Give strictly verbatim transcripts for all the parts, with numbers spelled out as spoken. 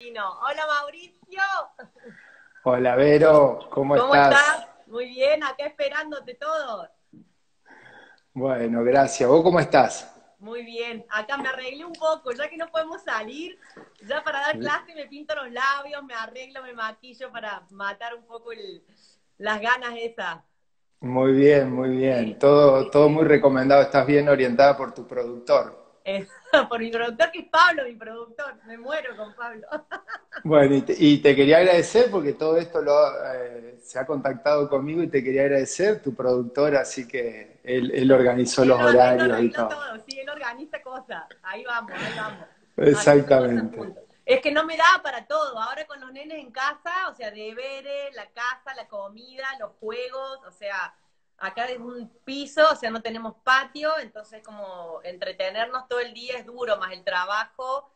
Hola Mauricio. Hola Vero, ¿cómo, ¿Cómo estás? estás? Muy bien, acá esperándote todos. Bueno, gracias. ¿Vos cómo estás? Muy bien, acá me arreglé un poco, ya que no podemos salir, ya para dar clase me pinto los labios, me arreglo, me maquillo para matar un poco el, las ganas esas. Muy bien, muy bien. Todo, todo muy recomendado. Estás bien orientada por tu productor. Por mi productor, que es Pablo, mi productor. Me muero con Pablo. Bueno, y te, y te quería agradecer, porque todo esto lo, eh, se ha contactado conmigo y te quería agradecer, tu productor, así que él, él organizó sí, los no, horarios no, y todo. todo. Sí, él organiza cosas. Ahí vamos, ahí vamos. Exactamente. Ay, es que no me da para todo. Ahora con los nenes en casa, o sea, deberes, la casa, la comida, los juegos, o sea... Acá es un piso, o sea, no tenemos patio, entonces como entretenernos todo el día es duro, más el trabajo.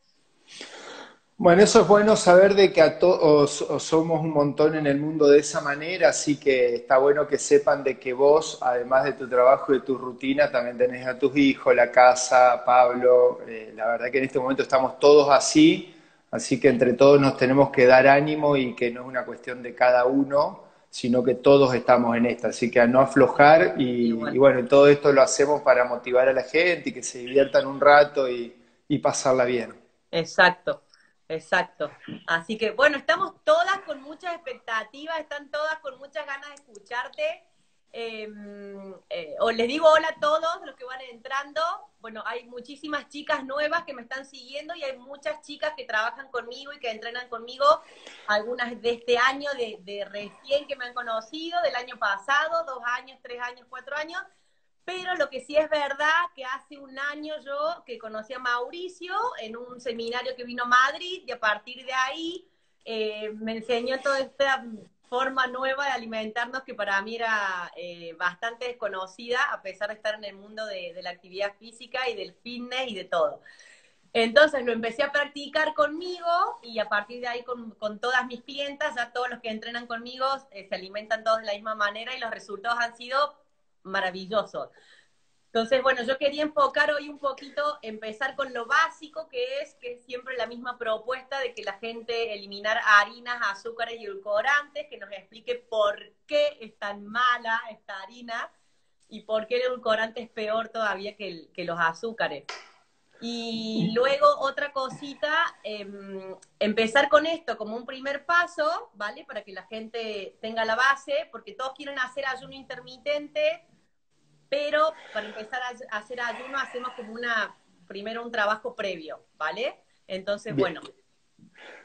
Bueno, eso es bueno saber de que a todos somos un montón en el mundo de esa manera, así que está bueno que sepan de que vos, además de tu trabajo y de tu rutina, también tenés a tus hijos, la casa, Pablo. Eh, la verdad que en este momento estamos todos así, así que entre todos nos tenemos que dar ánimo y que no es una cuestión de cada uno, sino que todos estamos en esta, así que a no aflojar, y, y, bueno. y bueno, todo esto lo hacemos para motivar a la gente y que se diviertan un rato y, y pasarla bien. Exacto, exacto. Así que bueno, estamos todas con muchas expectativas, están todas con muchas ganas de escucharte. Eh, eh, os les digo hola a todos los que van entrando. Bueno, hay muchísimas chicas nuevas que me están siguiendo y hay muchas chicas que trabajan conmigo y que entrenan conmigo, algunas de este año, de, de recién que me han conocido, del año pasado, dos años, tres años, cuatro años, pero lo que sí es verdad que hace un año yo que conocí a Mauricio en un seminario que vino a Madrid y a partir de ahí eh, me enseñó toda esta forma nueva de alimentarnos que para mí era eh, bastante desconocida, a pesar de estar en el mundo de, de la actividad física y del fitness y de todo. Entonces lo empecé a practicar conmigo y a partir de ahí con, con todas mis clientas, ya todos los que entrenan conmigo eh, se alimentan todos de la misma manera y los resultados han sido maravillosos. Entonces, bueno, yo quería enfocar hoy un poquito, empezar con lo básico que es, que es siempre la misma propuesta de que la gente eliminara harinas, azúcares y edulcorantes, que nos explique por qué es tan mala esta harina y por qué el edulcorante es peor todavía que, el, que los azúcares. Y luego otra cosita, eh, empezar con esto como un primer paso, ¿vale? Para que la gente tenga la base, porque todos quieren hacer ayuno intermitente, pero para empezar a hacer ayuno hacemos como una, primero un trabajo previo, ¿vale? Entonces, bien. Bueno.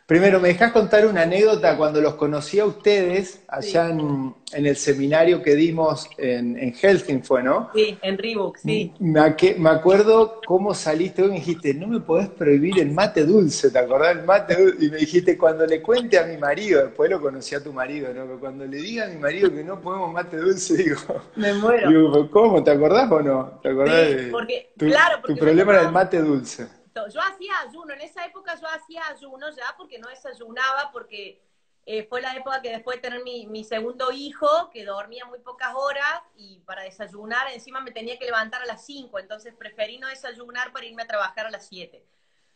Primero, ¿me dejás contar una anécdota? Cuando los conocí a ustedes, allá sí. en, en el seminario que dimos en, en Helsinki fue, ¿no? Sí, en Reebok, sí. Me, me acuerdo cómo saliste y me dijiste, no me podés prohibir el mate dulce, ¿te acordás? El mate dulce. Y me dijiste, cuando le cuente a mi marido, después lo conocí a tu marido, ¿no? Pero cuando le diga a mi marido que no podemos mate dulce, digo... Me muero. Digo, ¿cómo? ¿Te acordás o no? ¿Te acordás? Sí, de, porque, tu, claro, porque... Tu problema era el mate dulce. Yo hacía ayuno, en esa época yo hacía ayuno ya porque no desayunaba, porque eh, fue la época que después de tener mi, mi segundo hijo, que dormía muy pocas horas, y para desayunar encima me tenía que levantar a las cinco, entonces preferí no desayunar para irme a trabajar a las siete.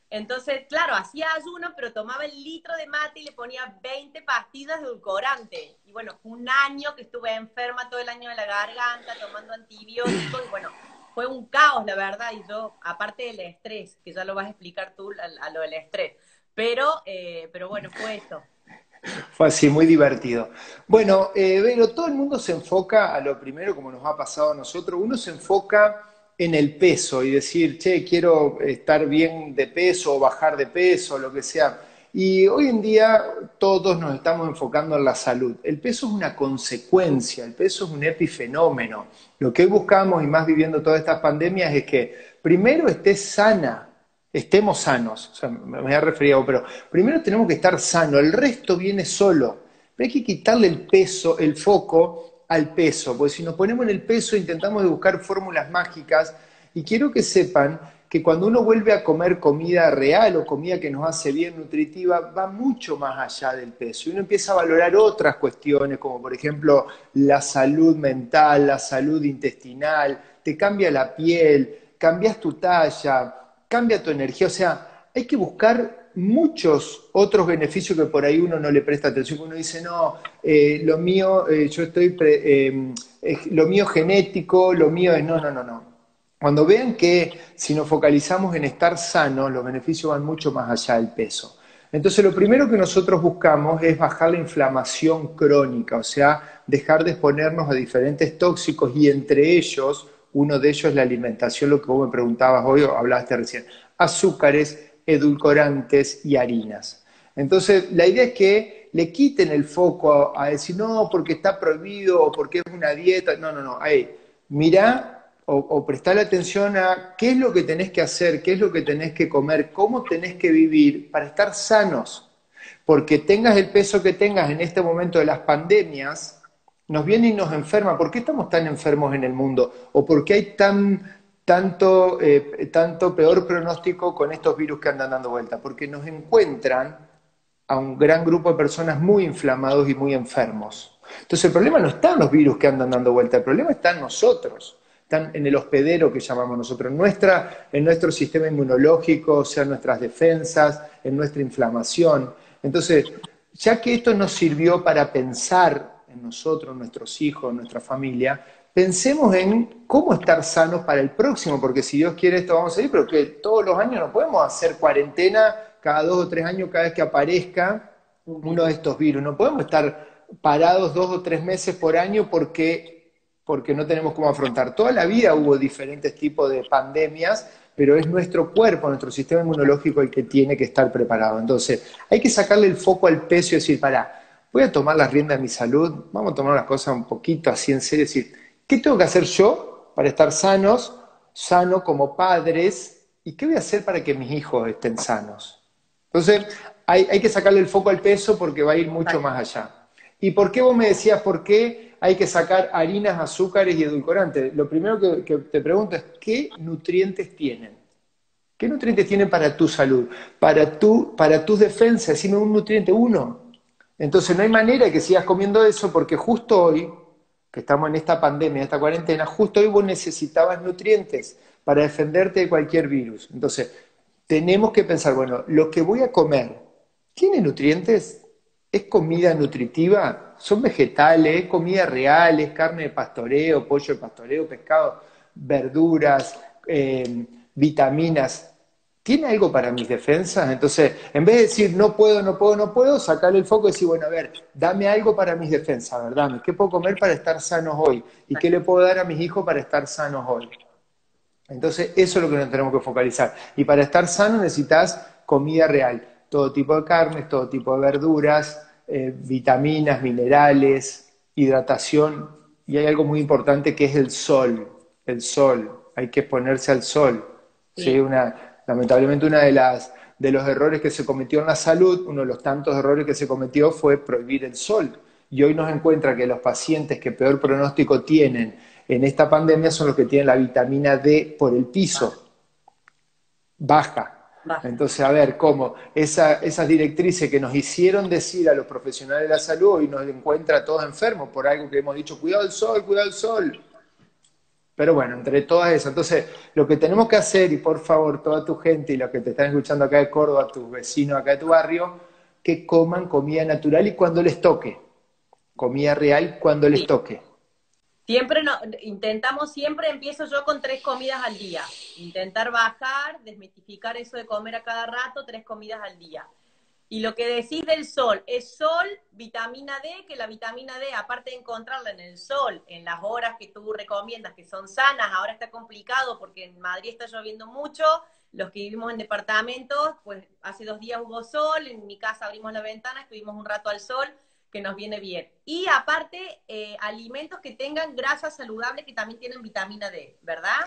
Entonces, claro, hacía ayuno, pero tomaba el litro de mate y le ponía veinte pastillas de edulcorante. Y bueno, fue un año que estuve enferma todo el año de la garganta, tomando antibióticos, y bueno... Fue un caos, la verdad, y yo, aparte del estrés, que ya lo vas a explicar tú a, a lo del estrés, pero, eh, pero bueno, fue esto. Fue así, muy divertido. Bueno, eh, Vero, todo el mundo se enfoca a lo primero, como nos ha pasado a nosotros, uno se enfoca en el peso y decir, che, quiero estar bien de peso o bajar de peso, lo que sea. Y hoy en día todos nos estamos enfocando en la salud. El peso es una consecuencia, el peso es un epifenómeno. Lo que hoy buscamos, y más viviendo todas estas pandemias, es que primero estés sana, estemos sanos. O sea, me voy a referir a vos, pero primero tenemos que estar sanos, el resto viene solo. Pero hay que quitarle el peso, el foco al peso, porque si nos ponemos en el peso intentamos buscar fórmulas mágicas, y quiero que sepan que cuando uno vuelve a comer comida real o comida que nos hace bien, nutritiva, va mucho más allá del peso. Y uno empieza a valorar otras cuestiones, como por ejemplo la salud mental, la salud intestinal, te cambia la piel, cambias tu talla, cambia tu energía. O sea, hay que buscar muchos otros beneficios que por ahí uno no le presta atención. Uno dice, no, eh, lo mío, eh, yo estoy, pre, eh, eh, lo mío es genético, lo mío es, no, no, no, no. Cuando vean que si nos focalizamos en estar sanos, los beneficios van mucho más allá del peso. Entonces lo primero que nosotros buscamos es bajar la inflamación crónica, o sea, dejar de exponernos a diferentes tóxicos y entre ellos, uno de ellos es la alimentación, lo que vos me preguntabas hoy o hablaste recién, azúcares, edulcorantes y harinas. Entonces la idea es que le quiten el foco a, a decir no, porque está prohibido o porque es una dieta, no, no, no, ahí, mirá o, o prestar atención a qué es lo que tenés que hacer, qué es lo que tenés que comer, cómo tenés que vivir para estar sanos, porque tengas el peso que tengas en este momento de las pandemias, nos viene y nos enferma. ¿Por qué estamos tan enfermos en el mundo? ¿O por qué hay tan... Tanto, eh, tanto peor pronóstico con estos virus que andan dando vuelta? Porque nos encuentran a un gran grupo de personas muy inflamados y muy enfermos. Entonces el problema no está en los virus que andan dando vuelta, el problema está en nosotros, están en el hospedero que llamamos nosotros, nuestra, en nuestro sistema inmunológico, o sea, nuestras defensas, en nuestra inflamación. Entonces, ya que esto nos sirvió para pensar en nosotros, nuestros hijos, nuestra familia, pensemos en cómo estar sanos para el próximo, porque si Dios quiere esto vamos a ir, pero que todos los años no podemos hacer cuarentena cada dos o tres años cada vez que aparezca uno de estos virus. No podemos estar parados dos o tres meses por año porque, porque no tenemos cómo afrontar. Toda la vida hubo diferentes tipos de pandemias, pero es nuestro cuerpo, nuestro sistema inmunológico el que tiene que estar preparado. Entonces hay que sacarle el foco al peso y decir, pará, voy a tomar las riendas de mi salud, vamos a tomar las cosas un poquito así en serio, decir, ¿qué tengo que hacer yo para estar sanos, sano como padres? ¿Y qué voy a hacer para que mis hijos estén sanos? Entonces, hay, hay que sacarle el foco al peso porque va a ir mucho más allá. ¿Y por qué vos me decías por qué hay que sacar harinas, azúcares y edulcorantes? Lo primero que, que te pregunto es, ¿qué nutrientes tienen? ¿Qué nutrientes tienen para tu salud? Para, tu, para tus defensas, sino un nutriente, uno. Entonces, no hay manera que sigas comiendo eso porque justo hoy, que estamos en esta pandemia, en esta cuarentena, justo hoy vos necesitabas nutrientes para defenderte de cualquier virus. Entonces, tenemos que pensar, bueno, lo que voy a comer, ¿tiene nutrientes? ¿Es comida nutritiva? ¿Son vegetales? ¿Es comida real? ¿Es carne de pastoreo, pollo de pastoreo, pescado, verduras, eh, vitaminas? ¿Tiene algo para mis defensas? Entonces, en vez de decir no puedo, no puedo, no puedo, sacarle el foco y decir, bueno, a ver, dame algo para mis defensas, ¿verdad? ¿Qué puedo comer para estar sanos hoy? ¿Y qué le puedo dar a mis hijos para estar sanos hoy? Entonces, eso es lo que nos tenemos que focalizar. Y para estar sano necesitas comida real. Todo tipo de carnes, todo tipo de verduras, eh, vitaminas, minerales, hidratación. Y hay algo muy importante que es el sol. El sol. Hay que exponerse al sol. Sí, ¿sí? Una... Lamentablemente uno de, las, de los errores que se cometió en la salud, uno de los tantos errores que se cometió fue prohibir el sol. Y hoy nos encuentra que los pacientes que peor pronóstico tienen en esta pandemia son los que tienen la vitamina D por el piso. Baja. Baja. Entonces, a ver, ¿cómo? Esa, esas directrices que nos hicieron decir a los profesionales de la salud hoy nos encuentra todos enfermos por algo que hemos dicho, cuidado el sol, cuidado el sol. Pero bueno, entre todas esas, entonces lo que tenemos que hacer, y por favor toda tu gente y los que te están escuchando acá de Córdoba, tus vecinos acá de tu barrio, que coman comida natural y cuando les toque, comida real cuando les toque. Siempre no, intentamos, siempre empiezo yo con tres comidas al día, intentar bajar, desmitificar eso de comer a cada rato, tres comidas al día. Y lo que decís del sol, es sol, vitamina D, que la vitamina D, aparte de encontrarla en el sol, en las horas que tú recomiendas, que son sanas, ahora está complicado porque en Madrid está lloviendo mucho, los que vivimos en departamentos, pues hace dos días hubo sol, en mi casa abrimos la ventana, estuvimos un rato al sol, que nos viene bien. Y aparte, eh, alimentos que tengan grasa saludable, que también tienen vitamina D, ¿verdad?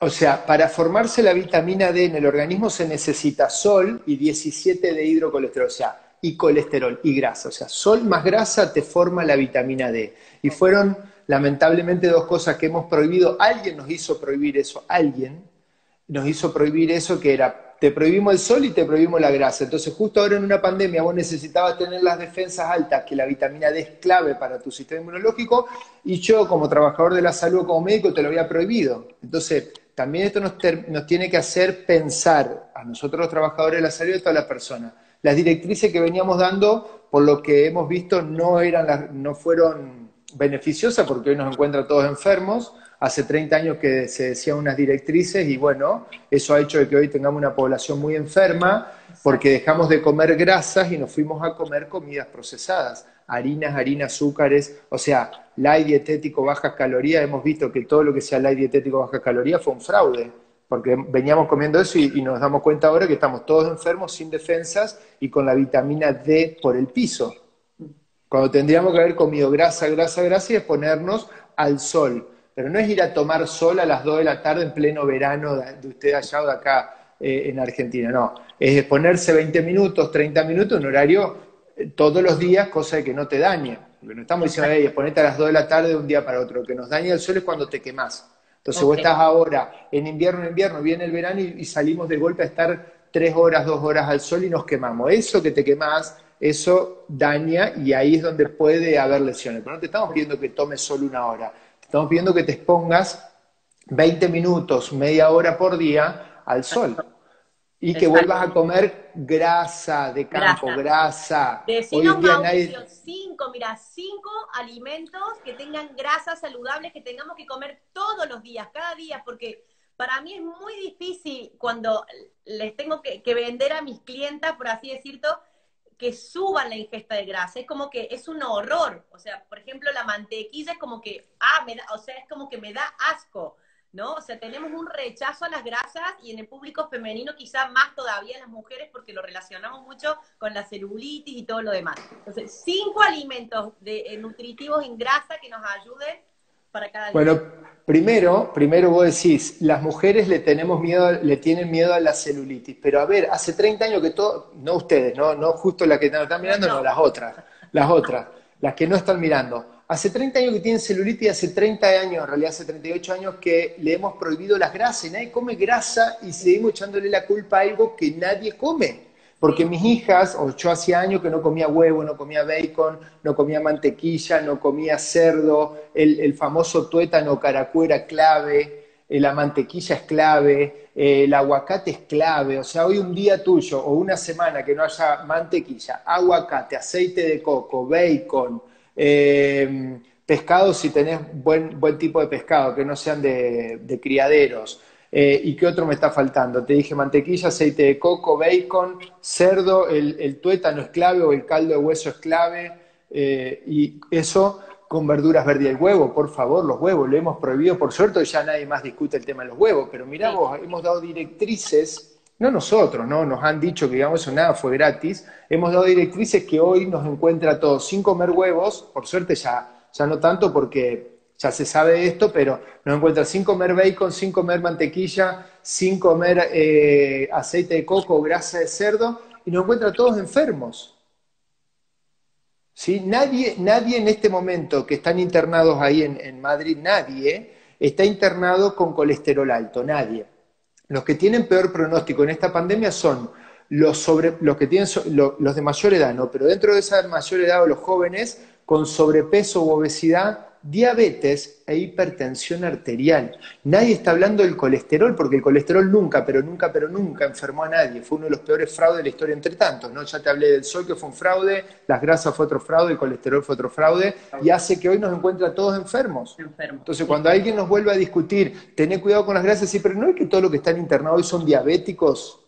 O sea, para formarse la vitamina D en el organismo se necesita sol y diecisiete de hidrocolesterol, o sea, y colesterol y grasa. O sea, sol más grasa te forma la vitamina D. Y fueron, lamentablemente, dos cosas que hemos prohibido. Alguien nos hizo prohibir eso, alguien nos hizo prohibir eso que era... Te prohibimos el sol y te prohibimos la grasa. Entonces, justo ahora en una pandemia vos necesitabas tener las defensas altas, que la vitamina D es clave para tu sistema inmunológico, y yo como trabajador de la salud, como médico, te lo había prohibido. Entonces, también esto nos, ter, nos tiene que hacer pensar a nosotros los trabajadores de la salud y a todas las personas. Las directrices que veníamos dando, por lo que hemos visto, no, eran las, no fueron beneficiosas, porque hoy nos encuentran todos enfermos. Hace treinta años que se decían unas directrices y bueno, eso ha hecho de que hoy tengamos una población muy enferma, porque dejamos de comer grasas y nos fuimos a comer comidas procesadas, harinas, harinas, azúcares, o sea, light dietético, bajas calorías. Hemos visto que todo lo que sea light dietético, bajas calorías fue un fraude, porque veníamos comiendo eso y, y nos damos cuenta ahora que estamos todos enfermos, sin defensas y con la vitamina D por el piso. Cuando tendríamos que haber comido grasa, grasa, grasa y exponernos al sol. Pero no es ir a tomar sol a las dos de la tarde en pleno verano de usted allá o de acá eh, en Argentina, no. Es exponerse veinte minutos, treinta minutos en horario eh, todos los días, cosa de que no te dañe. Porque no estamos diciendo, hey, exponete a las dos de la tarde de un día para otro. Lo que nos daña el sol es cuando te quemás. Entonces okay. Vos estás ahora en invierno, en invierno, viene el verano y, y salimos de golpe a estar tres horas, dos horas al sol y nos quemamos. Eso que te quemás, eso daña y ahí es donde puede haber lesiones. Pero no te estamos pidiendo que tomes solo una hora. Te estamos pidiendo que te expongas veinte minutos, media hora por día al sol. Y que vuelvas a comer grasa de campo, grasa. grasa. Decinos, Mauricio, nadie... cinco, mira, cinco alimentos que tengan grasas saludables, que tengamos que comer todos los días, cada día, porque para mí es muy difícil cuando les tengo que, que vender a mis clientas, por así decirlo, que suban la ingesta de grasa. Es como que es un horror. O sea, por ejemplo, la mantequilla es como que, ah, me da, o sea, es como que me da asco, ¿no? O sea, tenemos un rechazo a las grasas y en el público femenino quizá más todavía en las mujeres porque lo relacionamos mucho con la celulitis y todo lo demás. Entonces, cinco alimentos de, eh, nutritivos en grasa que nos ayuden para cada día. Bueno, primero, primero vos decís, las mujeres le tenemos miedo, le tienen miedo a la celulitis, pero a ver, hace treinta años que todo, no ustedes, no, no justo las que nos están mirando, no, no. no las otras, las otras, las que no están mirando. Hace treinta años que tienen celulitis, hace treinta años, en realidad hace treinta y ocho años que le hemos prohibido las grasas, y nadie come grasa y seguimos echándole la culpa a algo que nadie come. Porque mis hijas, o yo hacía años que no comía huevo, no comía bacon, no comía mantequilla, no comía cerdo, el, el famoso tuétano caracuera clave, eh, la mantequilla es clave, eh, el aguacate es clave. O sea, hoy un día tuyo o una semana que no haya mantequilla, aguacate, aceite de coco, bacon, eh, pescado si tenés buen, buen tipo de pescado, que no sean de, de criaderos. Eh, ¿Y qué otro me está faltando? Te dije mantequilla, aceite de coco, bacon, cerdo, el, el tuétano es clave o el caldo de hueso es clave, eh, y eso con verduras verdes y el huevo, por favor, los huevos, lo hemos prohibido, por suerte ya nadie más discute el tema de los huevos, pero mirá vos, hemos dado directrices, no nosotros, no nos han dicho que digamos eso nada, fue gratis, hemos dado directrices que hoy nos encuentra a todos sin comer huevos, por suerte ya, ya no tanto porque... ya se sabe esto, pero nos encuentran sin comer bacon, sin comer mantequilla, sin comer eh, aceite de coco, grasa de cerdo, y nos encuentran todos enfermos. ¿Sí? Nadie, nadie en este momento que están internados ahí en, en Madrid, nadie está internado con colesterol alto, nadie. Los que tienen peor pronóstico en esta pandemia son los, sobre, los, que tienen, los de mayor edad, ¿no? Pero dentro de esa mayor edad o los jóvenes con sobrepeso u obesidad, diabetes e hipertensión arterial. Nadie está hablando del colesterol, porque el colesterol nunca, pero nunca, pero nunca enfermó a nadie. Fue uno de los peores fraudes de la historia entre tantos, ¿no? Ya te hablé del sol, que fue un fraude, las grasas fue otro fraude, el colesterol fue otro fraude, y hace que hoy nos encuentra todos enfermos. Enfermo. Entonces, cuando alguien nos vuelva a discutir, tener cuidado con las grasas, sí, pero no es que todos los que están internados hoy son diabéticos.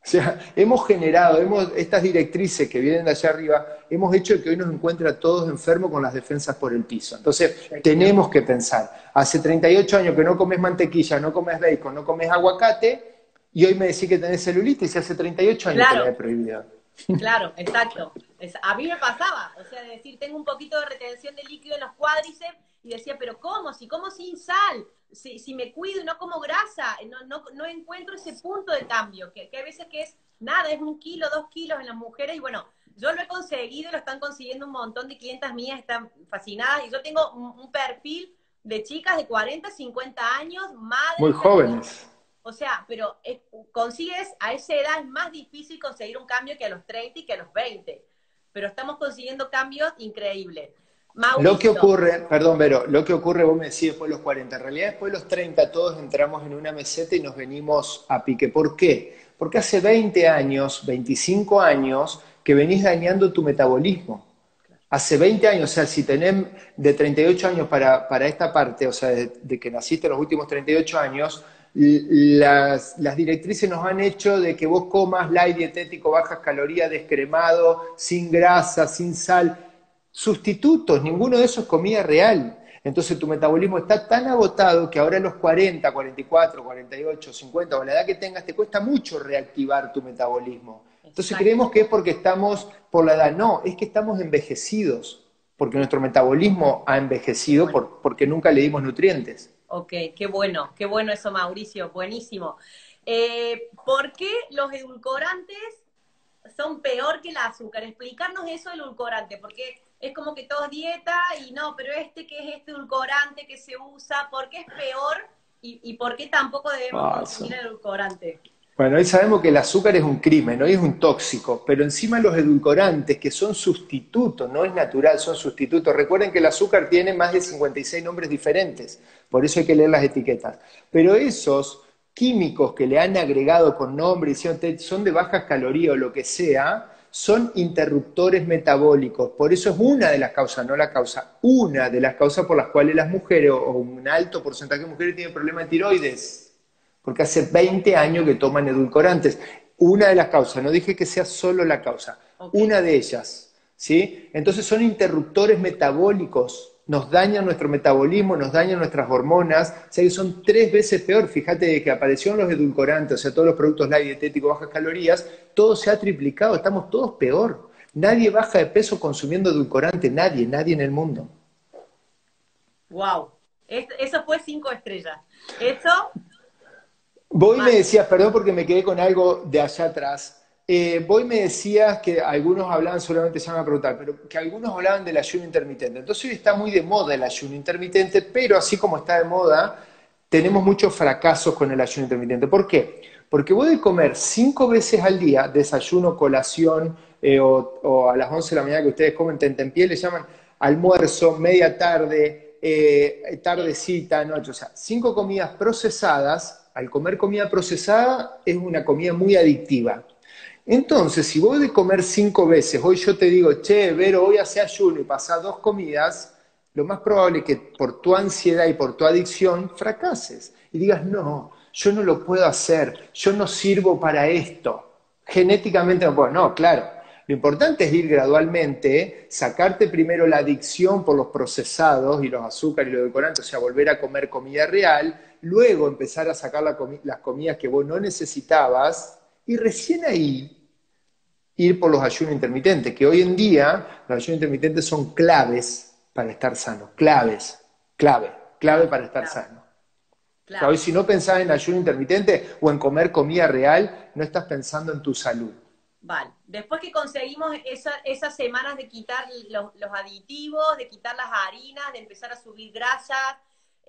O sea, hemos generado, hemos, estas directrices que vienen de allá arriba, hemos hecho que hoy nos encuentre a todos enfermos con las defensas por el piso. Entonces, tenemos que pensar. Hace treinta y ocho años que no comes mantequilla, no comes bacon, no comes aguacate, y hoy me decís que tenés celulitis y hace treinta y ocho años claro. Que la he prohibido. Claro, exacto. A mí me pasaba, o sea, de decir, tengo un poquito de retención de líquido en los cuádriceps, y decía, pero ¿cómo? Si como sin sal, si, si me cuido y no como grasa, no, no, no encuentro ese punto de cambio, que, que a veces que es nada, es un kilo, dos kilos en las mujeres, y bueno, yo lo he conseguido, lo están consiguiendo un montón de clientas mías, están fascinadas, y yo tengo un, un perfil de chicas de cuarenta, cincuenta años, madres. Muy jóvenes. O sea, pero es, consigues, a esa edad es más difícil conseguir un cambio que a los treinta y que a los veinte, pero estamos consiguiendo cambios increíbles. Mauricio. Lo que ocurre, perdón, Vero, lo que ocurre, vos me decís después de los cuarenta, en realidad después de los treinta todos entramos en una meseta y nos venimos a pique. ¿Por qué? Porque hace veinte años, veinticinco años, que venís dañando tu metabolismo. Hace veinte años, o sea, si tenés de treinta y ocho años para, para esta parte, o sea, de, de que naciste los últimos treinta y ocho años, las, las directrices nos han hecho de que vos comas light dietético, bajas calorías, descremado, sin grasa, sin sal, sustitutos, ninguno de esos es comida real. Entonces tu metabolismo está tan agotado que ahora a los cuarenta, cuarenta y cuatro, cuarenta y ocho, cincuenta, o la edad que tengas, te cuesta mucho reactivar tu metabolismo. Entonces creemos que es porque estamos por la edad. No, es que estamos envejecidos, porque nuestro metabolismo ha envejecido bueno. por, porque nunca le dimos nutrientes. Ok, qué bueno, qué bueno eso, Mauricio, buenísimo. Eh, ¿Por qué los edulcorantes son peor que el azúcar? Explicarnos eso del edulcorante, porque es como que todo es dieta y no, pero este que es este edulcorante que se usa, ¿por qué es peor y, y por qué tampoco debemos awesome. consumir el edulcorante? Bueno, hoy sabemos que el azúcar es un crimen, hoy es un tóxico, pero encima los edulcorantes, que son sustitutos, no es natural, son sustitutos. Recuerden que el azúcar tiene más de cincuenta y seis nombres diferentes, por eso hay que leer las etiquetas. Pero esos químicos que le han agregado con nombre, son de bajas calorías o lo que sea, son interruptores metabólicos. Por eso es una de las causas, no la causa, una de las causas por las cuales las mujeres, o un alto porcentaje de mujeres, tienen problemas de tiroides. Porque hace veinte años que toman edulcorantes. Una de las causas, no dije que sea solo la causa, okay. una de ellas, ¿sí? Entonces son interruptores metabólicos, nos dañan nuestro metabolismo, nos dañan nuestras hormonas, o sea que son tres veces peor. Fíjate que aparecieron los edulcorantes, o sea, todos los productos light dietéticos, bajas calorías, todo se ha triplicado, estamos todos peor. Nadie baja de peso consumiendo edulcorante, nadie, nadie en el mundo. Wow, eso fue cinco estrellas. Eso... Vos me decías, perdón porque me quedé con algo de allá atrás, eh, vos me decías que algunos hablaban, solamente se van a preguntar, pero que algunos hablaban del ayuno intermitente. Entonces hoy está muy de moda el ayuno intermitente, pero así como está de moda, tenemos muchos fracasos con el ayuno intermitente. ¿Por qué? Porque vos de comer cinco veces al día, desayuno, colación, eh, o, o a las once de la mañana que ustedes comen tentempié, le llaman almuerzo, media tarde, eh, tardecita, noche, o sea, cinco comidas procesadas. Al comer comida procesada es una comida muy adictiva. Entonces, si vos de comer cinco veces, hoy yo te digo, che, Vero, hoy hace ayuno y pasás dos comidas, lo más probable es que por tu ansiedad y por tu adicción fracases. Y digas, no, yo no lo puedo hacer, yo no sirvo para esto. Genéticamente no puedo. No, claro. Lo importante es ir gradualmente, ¿eh? Sacarte primero la adicción por los procesados y los azúcares y los edulcorantes, o sea, volver a comer comida real. Luego empezar a sacar la comi las comidas que vos no necesitabas y recién ahí ir por los ayunos intermitentes, que hoy en día los ayunos intermitentes son claves para estar sano, claves, clave, clave para estar claro. sano. Claro. O sea, hoy si no pensás en ayuno intermitente o en comer comida real, no estás pensando en tu salud. Vale, después que conseguimos esa, esas semanas de quitar los, los aditivos, de quitar las harinas, de empezar a subir grasas,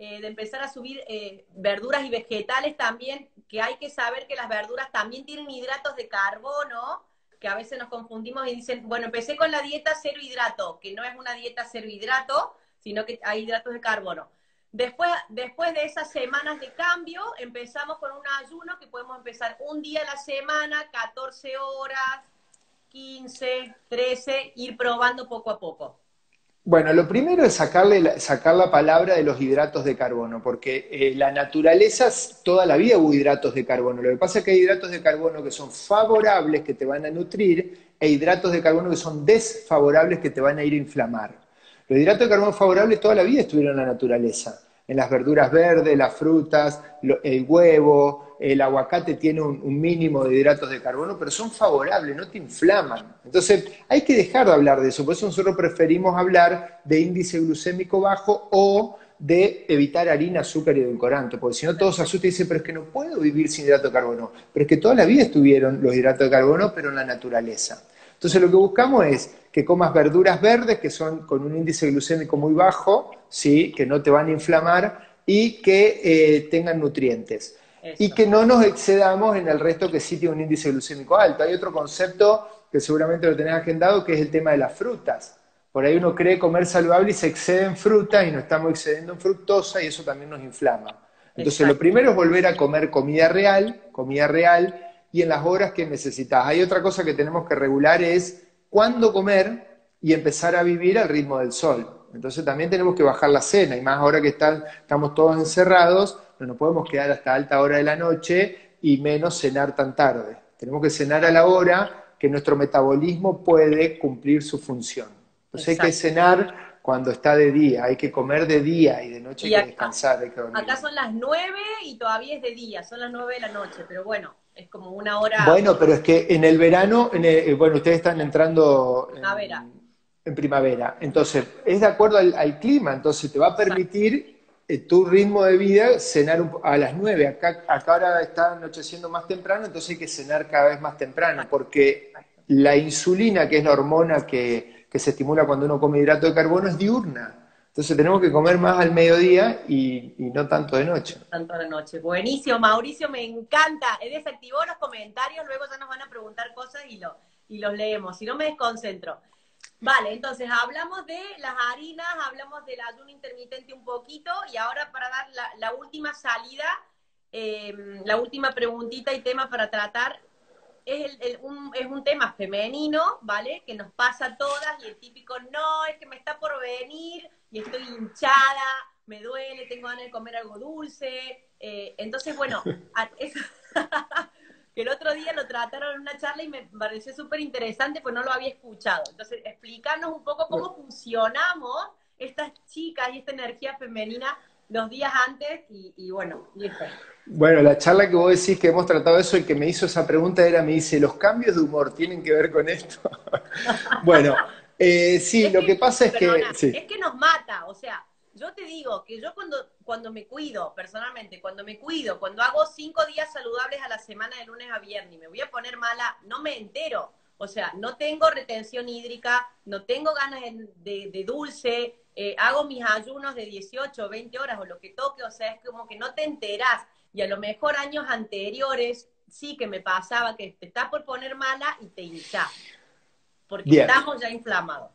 Eh, de empezar a subir eh, verduras y vegetales también, que hay que saber que las verduras también tienen hidratos de carbono, que a veces nos confundimos y dicen, bueno, empecé con la dieta cero hidrato, que no es una dieta cero hidrato, sino que hay hidratos de carbono. Después, después de esas semanas de cambio, empezamos con un ayuno que podemos empezar un día a la semana, catorce horas, quince, trece, ir probando poco a poco. Bueno, lo primero es sacarle la, sacar la palabra de los hidratos de carbono, porque eh, la naturaleza toda la vida hubo hidratos de carbono. Lo que pasa es que hay hidratos de carbono que son favorables, que te van a nutrir, e hidratos de carbono que son desfavorables, que te van a ir a inflamar. Los hidratos de carbono favorables toda la vida estuvieron en la naturaleza, en las verduras verdes, las frutas, lo, el huevo, el aguacate tiene un, un mínimo de hidratos de carbono, pero son favorables, no te inflaman. Entonces hay que dejar de hablar de eso, por eso nosotros preferimos hablar de índice glucémico bajo o de evitar harina, azúcar y edulcorante, porque si no todos se asustan y dicen, pero es que no puedo vivir sin hidrato de carbono. Pero es que toda la vida estuvieron los hidratos de carbono, pero en la naturaleza. Entonces lo que buscamos es que comas verduras verdes, que son con un índice glucémico muy bajo, ¿sí? Que no te van a inflamar y que eh, tengan nutrientes. Eso. Y que no nos excedamos en el resto que sí tiene un índice glucémico alto. Hay otro concepto que seguramente lo tenés agendado, que es el tema de las frutas. Por ahí uno cree comer saludable y se excede en fruta y nos estamos excediendo en fructosa y eso también nos inflama. Entonces, exacto, lo primero es volver a comer comida real, comida real, y en las horas que necesitas. Hay otra cosa que tenemos que regular es cuándo comer y empezar a vivir al ritmo del sol. Entonces también tenemos que bajar la cena, y más ahora que están, estamos todos encerrados, no nos podemos quedar hasta alta hora de la noche y menos cenar tan tarde. Tenemos que cenar a la hora que nuestro metabolismo puede cumplir su función. Entonces exacto, hay que cenar cuando está de día, hay que comer de día y de noche y hay acá, que descansar, hay que dormir. Acá son las nueve y todavía es de día, son las nueve de la noche, pero bueno, es como una hora... Bueno, pero es que en el verano, en el, bueno, ustedes están entrando en primavera, en primavera. Entonces es de acuerdo al, al clima, entonces te va a permitir eh, tu ritmo de vida cenar un, a las nueve, acá, acá ahora está anocheciendo más temprano, entonces hay que cenar cada vez más temprano, porque la insulina, que es la hormona que... que se estimula cuando uno come hidrato de carbono, es diurna. Entonces tenemos que comer más al mediodía y, y no tanto de noche. No tanto de noche. Buenísimo, Mauricio, me encanta. Él desactivó los comentarios, luego ya nos van a preguntar cosas y, lo, y los leemos. Si no, me desconcentro. Vale, entonces hablamos de las harinas, hablamos del ayuno intermitente un poquito, y ahora para dar la, la última salida, eh, la última preguntita y tema para tratar, es, el, el, un, es un tema femenino, ¿vale? Que nos pasa a todas, y el típico, no, es que me está por venir, y estoy hinchada, me duele, tengo ganas de comer algo dulce. Eh, entonces, bueno, a, es, que el otro día lo trataron en una charla y me pareció súper interesante, pues no lo había escuchado. Entonces, explícanos un poco cómo funcionamos estas chicas y esta energía femenina los días antes y, y bueno, y después. Bueno, la charla que vos decís que hemos tratado eso, el que me hizo esa pregunta era, me dice, ¿los cambios de humor tienen que ver con esto? Bueno, eh, sí, es lo que, que pasa es perdona, que... Sí. Es que nos mata, o sea, yo te digo que yo cuando, cuando me cuido, personalmente, cuando me cuido, cuando hago cinco días saludables a la semana de lunes a viernes, y me voy a poner mala, no me entero. O sea, no tengo retención hídrica, no tengo ganas de, de, de dulce, eh, hago mis ayunos de dieciocho, veinte horas o lo que toque, o sea, es como que no te enterás. Y a lo mejor años anteriores sí que me pasaba que te estás por poner mala y te hinchás. Porque bien, estamos ya inflamados.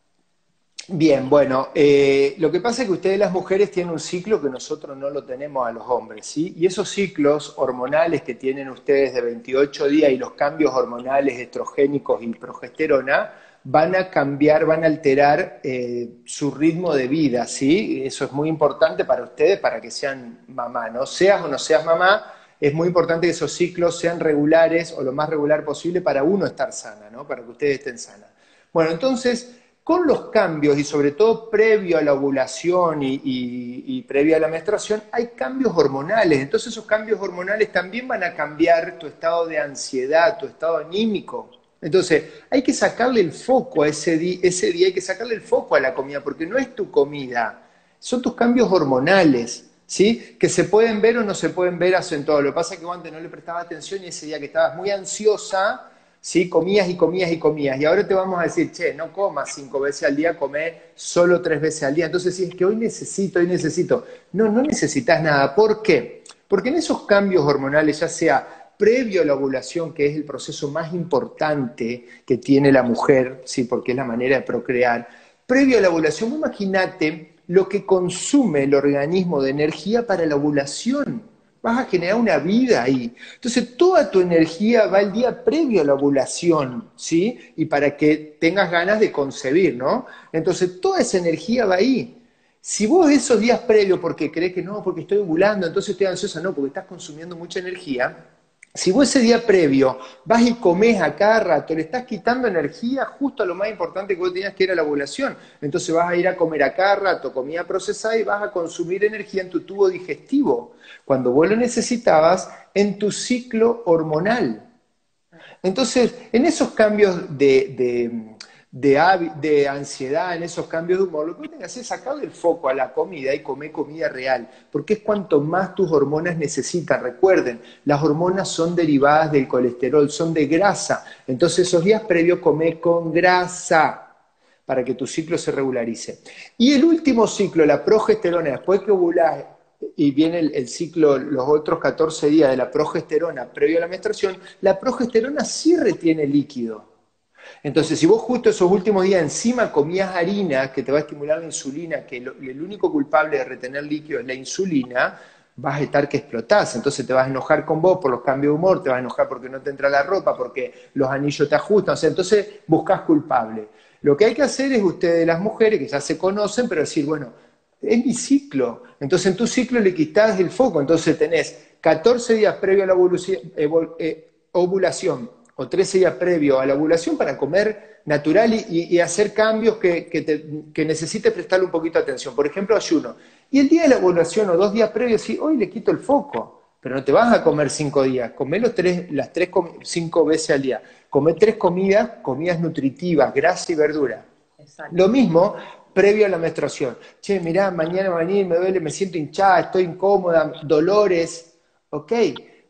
Bien, bueno, eh, lo que pasa es que ustedes las mujeres tienen un ciclo que nosotros no lo tenemos a los hombres, ¿sí? Y esos ciclos hormonales que tienen ustedes de veintiocho días y los cambios hormonales estrogénicos y progesterona van a cambiar, van a alterar eh, su ritmo de vida, ¿sí? Eso es muy importante para ustedes, para que sean mamá, ¿no? Seas o no seas mamá, es muy importante que esos ciclos sean regulares o lo más regular posible para uno estar sana, ¿no? Para que ustedes estén sanas. Bueno, entonces, con los cambios y sobre todo previo a la ovulación y, y, y previo a la menstruación, hay cambios hormonales. Entonces esos cambios hormonales también van a cambiar tu estado de ansiedad, tu estado anímico. Entonces, hay que sacarle el foco a ese día, ese día hay que sacarle el foco a la comida, porque no es tu comida, son tus cambios hormonales, ¿sí? Que se pueden ver o no se pueden ver acentuados. Lo que pasa es que antes no le prestaba atención y ese día que estabas muy ansiosa, ¿sí? Comías y comías y comías. Y ahora te vamos a decir, che, no comas cinco veces al día, comé solo tres veces al día. Entonces, sí, es que hoy necesito, hoy necesito. No, no necesitas nada. ¿Por qué? Porque en esos cambios hormonales, ya sea previo a la ovulación, que es el proceso más importante que tiene la mujer, ¿sí? Porque es la manera de procrear, previo a la ovulación, imagínate lo que consume el organismo de energía para la ovulación, vas a generar una vida ahí, entonces toda tu energía va el día previo a la ovulación, ¿sí? Y para que tengas ganas de concebir, ¿no? Entonces toda esa energía va ahí. Si vos esos días previos, porque crees que no, porque estoy ovulando, entonces estoy ansiosa, no, porque estás consumiendo mucha energía. Si vos ese día previo vas y comés a cada rato, le estás quitando energía justo a lo más importante que vos tenías, que era la ovulación. Entonces vas a ir a comer a cada rato comida procesada y vas a consumir energía en tu tubo digestivo, cuando vos lo necesitabas en tu ciclo hormonal. Entonces, en esos cambios de, de, de, de ansiedad, en esos cambios de humor, lo que vos tenés que hacer es sacar el foco a la comida y comer comida real, porque es cuanto más tus hormonas necesitan. Recuerden, las hormonas son derivadas del colesterol, son de grasa, entonces esos días previos comé con grasa, para que tu ciclo se regularice. Y el último ciclo, la progesterona, después que ovulás y viene el, el ciclo, los otros catorce días de la progesterona previo a la menstruación, la progesterona sí retiene líquido. Entonces, si vos justo esos últimos días encima comías harina que te va a estimular la insulina, que lo, el único culpable de retener líquido es la insulina, vas a estar que explotás. Entonces te vas a enojar con vos por los cambios de humor, te vas a enojar porque no te entra la ropa, porque los anillos te ajustan. O sea, entonces buscas culpable. Lo que hay que hacer es ustedes, las mujeres, que ya se conocen, pero decir, bueno, es mi ciclo. Entonces en tu ciclo le quitás el foco. Entonces tenés catorce días previo a la ovulación o trece días previo a la ovulación para comer natural y, y hacer cambios que, que, te, que necesites prestarle un poquito de atención. Por ejemplo, ayuno. Y el día de la ovulación o dos días previos, sí, hoy le quito el foco. Pero no te vas a comer cinco días, comé los tres, las tres, cinco veces al día. Comé tres comidas, comidas nutritivas, grasa y verdura. Exacto. Lo mismo previo a la menstruación. Che, mirá, mañana va a venir, me duele, me siento hinchada, estoy incómoda, dolores. Ok,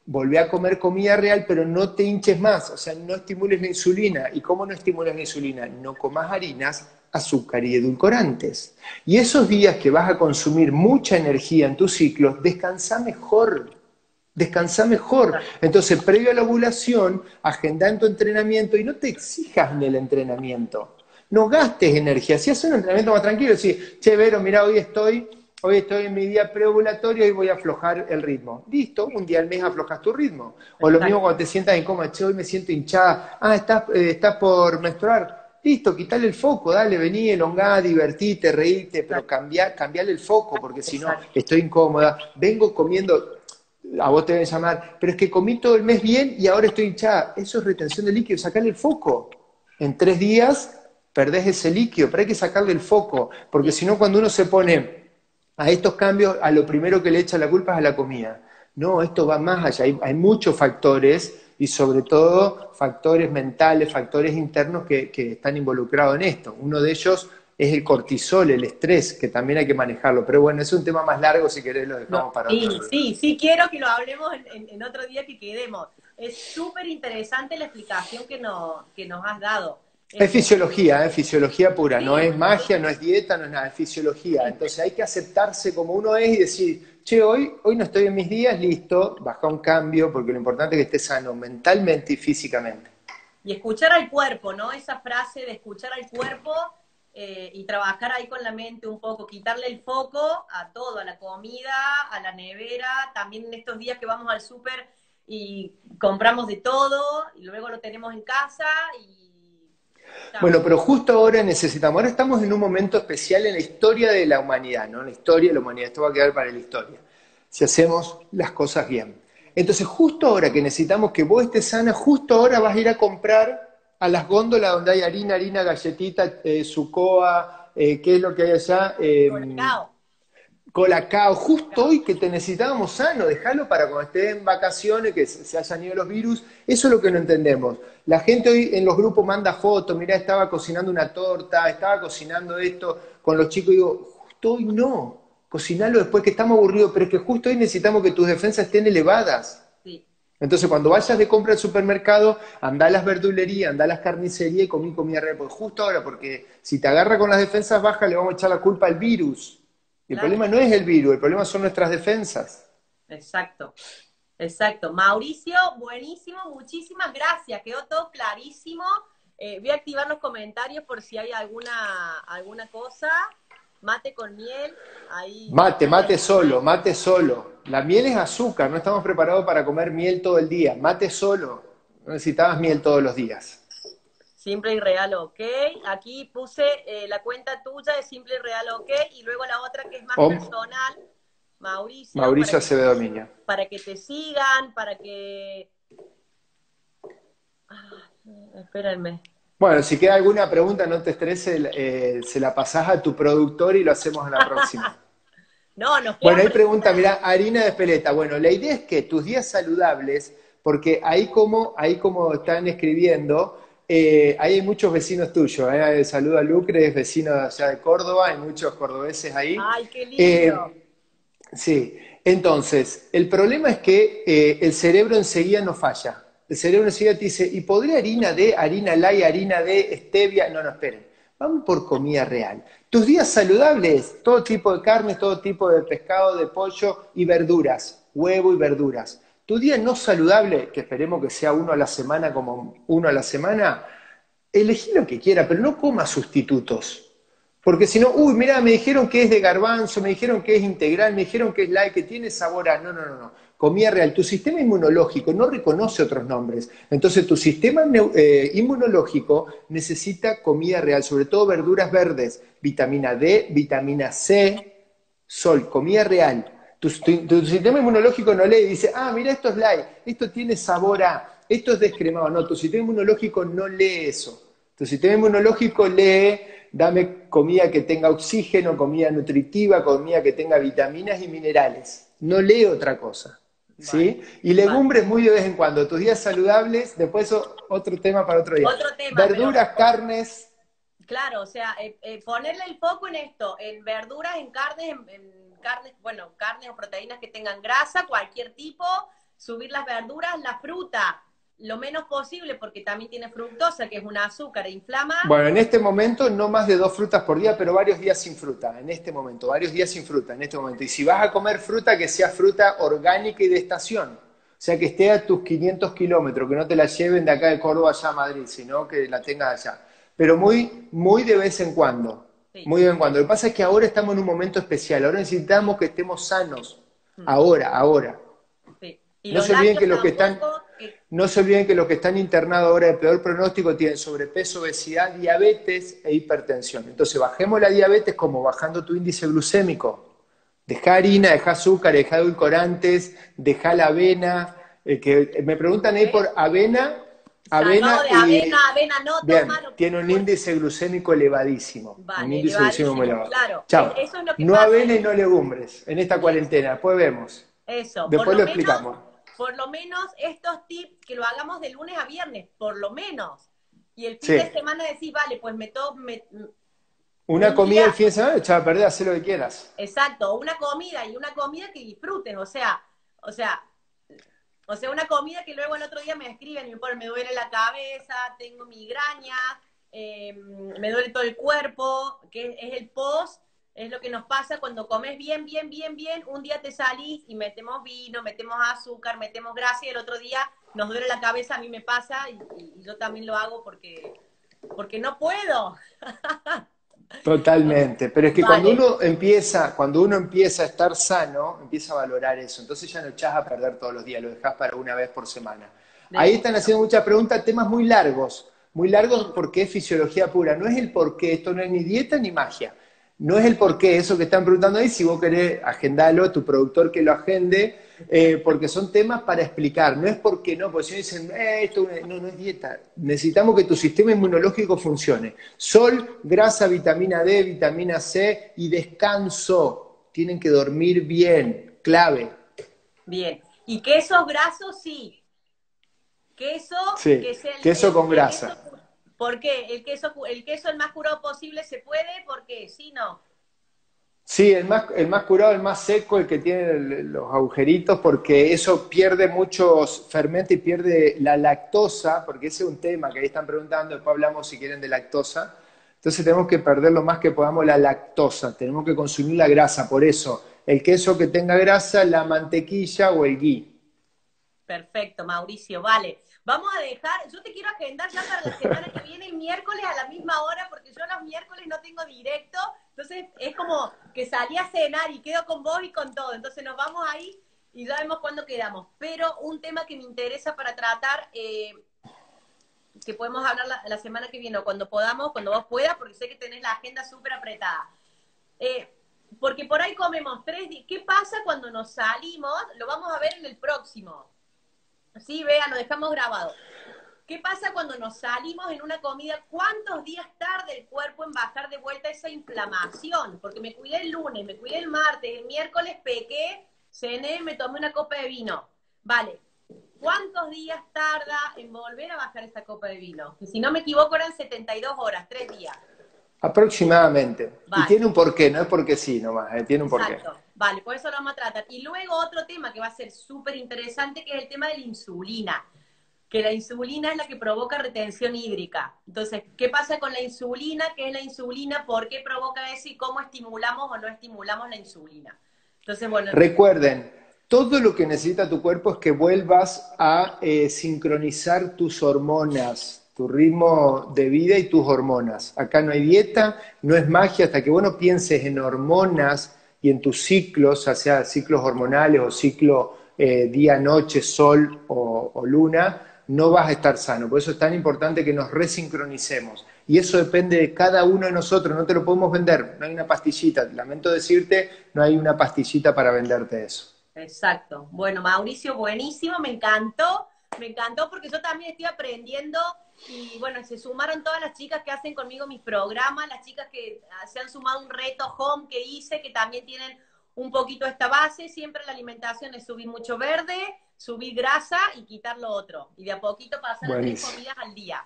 volvé a comer comida real, pero no te hinches más. O sea, no estimules la insulina. ¿Y cómo no estimulas la insulina? No comas harinas, azúcar y edulcorantes. Y esos días que vas a consumir mucha energía en tus ciclos, descansa mejor. Descansa mejor. Entonces, previo a la ovulación, agenda en tu entrenamiento y no te exijas en el entrenamiento. No gastes energía. Si haces un entrenamiento más tranquilo, decís, che, Vero, mirá, hoy estoy, hoy estoy en mi día preovulatorio y voy a aflojar el ritmo. Listo, un día al mes aflojas tu ritmo. O lo mismo cuando te sientas en coma, che, hoy me siento hinchada, ah, estás, eh, estás por menstruar. Listo, quitale el foco, dale, vení, elongá, divertite, reíte, pero cambiá, cambiale el foco, porque si no, estoy incómoda, vengo comiendo, a vos te deben llamar, pero es que comí todo el mes bien y ahora estoy hinchada. Eso es retención de líquido, sacale el foco. En tres días perdés ese líquido, pero hay que sacarle el foco, porque si no, cuando uno se pone a estos cambios, a lo primero que le echa la culpa es a la comida. No, esto va más allá, hay, hay muchos factores, y sobre todo factores mentales, factores internos que, que están involucrados en esto. Uno de ellos es el cortisol, el estrés, que también hay que manejarlo. Pero bueno, es un tema más largo, si querés lo dejamos no, para sí, otro día. Sí, sí, quiero que lo hablemos en, en otro día que quedemos. Es súper interesante la explicación que, no, que nos has dado. Es, es fisiología, es fisiología pura, sí, no es magia, no es dieta, no es nada, es fisiología. Entonces hay que aceptarse como uno es y decir, che, hoy, hoy no estoy en mis días, listo, baja un cambio, porque lo importante es que estés sano mentalmente y físicamente. Y escuchar al cuerpo, ¿no? Esa frase de escuchar al cuerpo eh, y trabajar ahí con la mente un poco, quitarle el foco a todo, a la comida, a la nevera, también en estos días que vamos al súper y compramos de todo, y luego lo tenemos en casa y... Bueno, pero justo ahora necesitamos, ahora estamos en un momento especial en la historia de la humanidad, ¿no? En la historia de la humanidad, esto va a quedar para la historia, si hacemos las cosas bien. Entonces, justo ahora que necesitamos que vos estés sana, justo ahora vas a ir a comprar a las góndolas donde hay harina, harina, galletita, eh, sucoa, eh, ¿qué es lo que hay allá? Eh, Colacao. Colacao, justo hoy que te necesitábamos sano, dejalo para cuando estés en vacaciones, que se hayan ido los virus, eso es lo que no entendemos. La gente hoy en los grupos manda fotos, mirá, estaba cocinando una torta, estaba cocinando esto con los chicos, y digo, justo hoy no, cocinalo después que estamos aburridos, pero es que justo hoy necesitamos que tus defensas estén elevadas. Sí. Entonces cuando vayas de compra al supermercado, andá a las verdulerías, andá a las carnicerías y comí comida real, porque justo ahora, porque si te agarra con las defensas bajas le vamos a echar la culpa al virus. El claro. problema no es el virus, el problema son nuestras defensas. Exacto, exacto. Mauricio, buenísimo, muchísimas gracias, quedó todo clarísimo. Eh, voy a activar los comentarios por si hay alguna, alguna cosa. Mate con miel. Ahí. Mate, mate solo, mate solo. La miel es azúcar, no estamos preparados para comer miel todo el día. Mate solo, no necesitabas miel todos los días. Simple y Real, ok. Aquí puse eh, la cuenta tuya de Simple y Real, ok. Y luego la otra que es más oh. personal, Mauricio. Mauricio Acevedo Miña. Para que te sigan, para que... Ah, espérenme. Bueno, si queda alguna pregunta, no te estreses, eh, se la pasás a tu productor y lo hacemos en la próxima. no, no. Bueno, hay pregunta, mirá, harina de peleta. Bueno, la idea es que tus días saludables, porque ahí como, ahí como están escribiendo... Eh, hay muchos vecinos tuyos, ¿eh? Saludo a Lucre, es vecino allá de Córdoba, hay muchos cordobeses ahí. ¡Ay, qué lindo! Eh, sí, entonces, el problema es que eh, el cerebro enseguida no falla. El cerebro enseguida te dice, ¿y podré harina de, harina light, harina de, stevia? No, no, esperen. Vamos por comida real. Tus días saludables, todo tipo de carnes, todo tipo de pescado, de pollo y verduras, huevo y verduras. Tu día no saludable, que esperemos que sea uno a la semana como uno a la semana, elegí lo que quiera, pero no coma sustitutos. Porque si no, uy, mirá, me dijeron que es de garbanzo, me dijeron que es integral, me dijeron que es light, que tiene sabor a... No, no, no, no. Comida real. Tu sistema inmunológico no reconoce otros nombres. Entonces tu sistema eh, inmunológico necesita comida real, sobre todo verduras verdes, vitamina D, vitamina C, sol, comida real. Tu, tu, tu sistema inmunológico no lee y dice, ah, mira, esto es light, esto tiene sabor a, esto es descremado. No, tu sistema inmunológico no lee eso. Tu sistema inmunológico lee, dame comida que tenga oxígeno, comida nutritiva, comida que tenga vitaminas y minerales. No lee otra cosa. ¿Sí? Vale, y legumbres vale. Muy de vez en cuando, tus días saludables, después otro tema para otro día. Otro tema, verduras, pero... carnes. Claro, o sea, eh, eh, ponerle el foco en esto, en verduras, en carnes, en, en carnes, bueno, carnes o proteínas que tengan grasa, cualquier tipo, subir las verduras, la fruta, lo menos posible, porque también tiene fructosa, que es un azúcar, e inflama. Bueno, en este momento no más de dos frutas por día, pero varios días sin fruta, en este momento, varios días sin fruta, en este momento. Y si vas a comer fruta, que sea fruta orgánica y de estación, o sea, que esté a tus quinientos kilómetros, que no te la lleven de acá de Córdoba allá a Madrid, sino que la tengas allá. Pero muy, muy de vez en cuando, sí. muy de vez en cuando. Lo que pasa es que ahora estamos en un momento especial, ahora necesitamos que estemos sanos, mm. ahora, ahora. Sí. Y no, se olviden que los que están, que... no se olviden que los que están internados ahora de peor pronóstico tienen sobrepeso, obesidad, diabetes e hipertensión. Entonces bajemos la diabetes como bajando tu índice glucémico. Dejá harina, dejá azúcar, dejá edulcorantes, dejá la avena. Eh, que me preguntan ahí por avena... Avena, de avena, y, avena no, bien, malo, tiene un índice glucémico elevadísimo. Vale, un índice elevadísimo muy elevado. Claro, Chao. Eso es lo que no pasa. Avena y no legumbres en esta cuarentena. Después vemos. Eso. Después lo, lo menos, explicamos. Por lo menos estos tips que lo hagamos de lunes a viernes, por lo menos. Y el fin sí. de semana decís, vale, pues me tomo. Una me comida el fin de semana, echá a perder, haz lo que quieras. Exacto, una comida y una comida que disfrutes, o sea, o sea. O sea, una comida que luego el otro día me escriben y me ponen, me duele la cabeza, tengo migraña, eh, me duele todo el cuerpo, que es el post, es lo que nos pasa cuando comes bien, bien, bien, bien, un día te salís y metemos vino, metemos azúcar, metemos grasa y el otro día nos duele la cabeza, a mí me pasa y, y yo también lo hago porque, porque no puedo. Totalmente, pero es que vale. cuando uno empieza, cuando uno empieza a estar sano, empieza a valorar eso, entonces ya no echás a perder todos los días, lo dejás para una vez por semana. De Ahí están haciendo muchas preguntas, temas muy largos, muy largos porque es fisiología pura, no es el porqué, esto no es ni dieta ni magia, no es el porqué, eso que están preguntando ahí, si vos querés agendalo, tu productor que lo agende, eh, porque son temas para explicar, no es porque no, porque si dicen, eh, esto no, no es dieta, necesitamos que tu sistema inmunológico funcione, sol, grasa, vitamina D, vitamina C y descanso, tienen que dormir bien, clave. Bien, y quesos grasos sí, queso, sí, que es el, queso el, con el, grasa. Queso con grasa. ¿Por qué? ¿El queso, el queso el más curado posible se puede? ¿Por qué? ¿Sí, no? Sí, el más, el más curado, el más seco, el que tiene el, los agujeritos, porque eso pierde muchos fermentos y pierde la lactosa, porque ese es un tema que ahí están preguntando, después hablamos si quieren de lactosa. Entonces tenemos que perder lo más que podamos la lactosa, tenemos que consumir la grasa, por eso el queso que tenga grasa, la mantequilla o el ghee. Perfecto, Mauricio, vale. Vamos a dejar, yo te quiero agendar ya para la semana que viene, el miércoles a la misma hora, porque yo los miércoles no tengo directo, entonces es como que salí a cenar y quedo con vos y con todo, entonces nos vamos ahí y ya vemos cuándo quedamos. Pero un tema que me interesa para tratar, eh, que podemos hablar la, la semana que viene, o cuando podamos, cuando vos puedas, porque sé que tenés la agenda súper apretada. Eh, porque por ahí comemos tres días, ¿qué pasa cuando nos salimos? Lo vamos a ver en el próximo. Sí, vean, lo dejamos grabado. ¿Qué pasa cuando nos salimos en una comida? ¿Cuántos días tarda el cuerpo en bajar de vuelta esa inflamación? Porque me cuidé el lunes, me cuidé el martes, el miércoles pequé, cené, me tomé una copa de vino. Vale, ¿cuántos días tarda en volver a bajar esa copa de vino? Y si no me equivoco eran setenta y dos horas, tres días. Aproximadamente. Vale. Y tiene un porqué, no es porque sí nomás, eh, tiene un porqué. Exacto. Vale, por eso lo vamos a tratar. Y luego otro tema que va a ser súper interesante, que es el tema de la insulina. Que la insulina es la que provoca retención hídrica. Entonces, ¿qué pasa con la insulina? ¿Qué es la insulina? ¿Por qué provoca eso? ¿Y cómo estimulamos o no estimulamos la insulina? Entonces, bueno... Recuerden, todo lo que necesita tu cuerpo es que vuelvas a eh, sincronizar tus hormonas. tu ritmo de vida y tus hormonas. Acá no hay dieta, no es magia, hasta que vos no pienses en hormonas y en tus ciclos, ya sea ciclos hormonales o ciclo eh, día-noche, sol o, o luna, no vas a estar sano. Por eso es tan importante que nos resincronicemos. Y eso depende de cada uno de nosotros, no te lo podemos vender, no hay una pastillita. Lamento decirte, no hay una pastillita para venderte eso. Exacto. Bueno, Mauricio, buenísimo, me encantó. Me encantó porque yo también estoy aprendiendo y bueno, se sumaron todas las chicas que hacen conmigo mis programas, las chicas que se han sumado un reto home que hice, que también tienen un poquito esta base, siempre la alimentación es subir mucho verde, subir grasa y quitar lo otro, y de a poquito pasar tres comidas al día.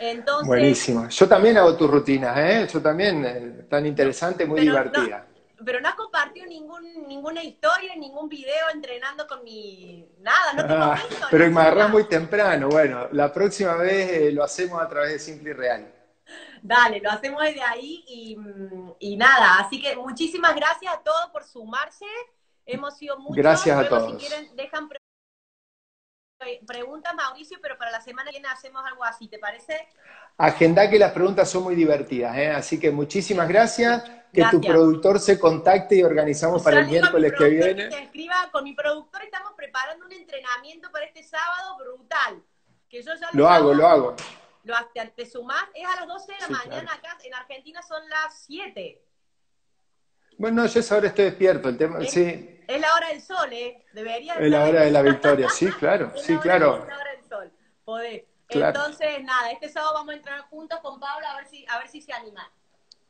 Entonces, buenísimo, yo también hago tus rutinas, ¿eh? Yo también, eh, tan interesante, muy divertida. No, pero no has compartido ningún, ninguna historia, ningún video entrenando con mi... Nada, no te lo ah, pero me agarrás muy temprano. Bueno, la próxima vez eh, lo hacemos a través de Simple y Real. Dale, lo hacemos desde ahí y, y nada. Así que muchísimas gracias a todos por sumarse. Hemos sido muchos. Gracias a todos. Si quieren, dejan pre preguntas, Mauricio, pero para la semana que viene hacemos algo así, ¿te parece? Agenda que las preguntas son muy divertidas, ¿eh? Así que muchísimas gracias. Que gracias. Tu productor se contacte y organizamos para el miércoles que viene. Que te escriba con mi productor, estamos preparando un entrenamiento para este sábado brutal. Que yo ya lo, lo hago, lo hago. Lo, te sumás, es a las doce de la sí, mañana, claro. Acá en Argentina son las siete. Bueno, yo esa hora estoy despierto. El tema, es, sí. Es la hora del sol, ¿eh? Debería es la hora de la victoria, sí, claro. Es sí, la hora, claro. Es la hora del sol, podés. Claro. Entonces, nada, este sábado vamos a entrenar juntos con Pablo a ver si, a ver si se anima.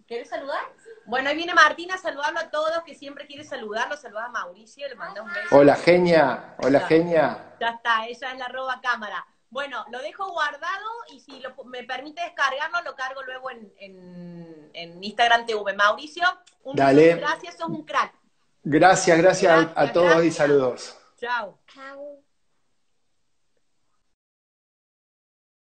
¿Quieres saludar? Bueno, ahí viene Martina, saludando a todos, que siempre quiere saludarlo, saluda a Mauricio, le manda un beso. Hola, genia, hola, ya genia. Ya está, ella es la arroba cámara. Bueno, lo dejo guardado y si lo, me permite descargarlo, lo cargo luego en, en, en Instagram T V. Mauricio, un beso, gracias, sos un crack. Gracias, gracias, gracias a, a todos gracias. Y saludos. Chao. Chao.